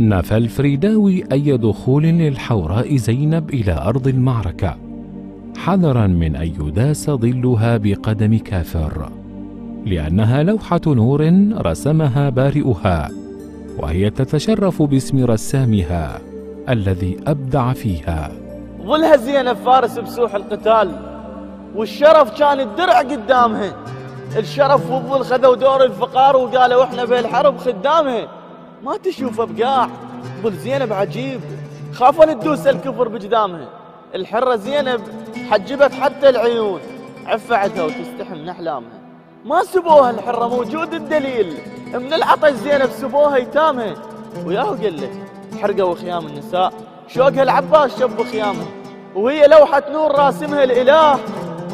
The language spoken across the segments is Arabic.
نفى الفريداوي أي دخول للحوراء زينب إلى أرض المعركة، حذرا من أن يداس ظلها بقدم كافر، لأنها لوحة نور رسمها بارئها، وهي تتشرف باسم رسامها الذي أبدع فيها. ظلها زينب فارس بسوح القتال، والشرف كان الدرع قدامها. الشرف والظل خذوا دور الفقار وقالوا احنا بهالحرب خدامها. ما تشوفه بقاع ظل زينب عجيب، خافوا لتدوس الكفر بقدامها. الحرة زينب حجبت حتى العيون، عفعتها وتستحمل أحلامها. ما سبوها الحرة، موجود الدليل، من العطش زينب سبوها يتامها. وياهو قال له حرقوا خيام النساء، شوقها العباس شب خيامها، وهي لوحة نور راسمها الإله،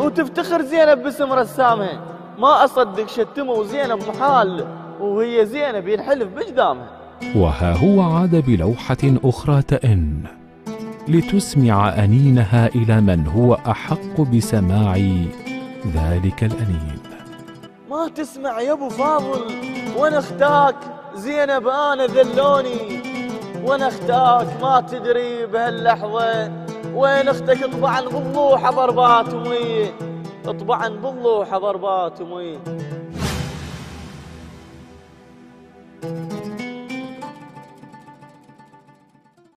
وتفتخر زينب باسم رسامها. ما أصدق شتموا زينب محال، وهي زينب ينحلف بقدامها. وها هو عاد بلوحة أخرى تئن لتسمع أنينها إلى من هو أحق بسماع ذلك الأنين. ما تسمع يا أبو فاضل، وأنا أختاك زينب أنا ذلوني، وأنا أختاك ما تدري بهاللحظة وين أختك. طبعاً بالضوحة ضربات أمي، طبعاً بالضوحة ضربات أمي.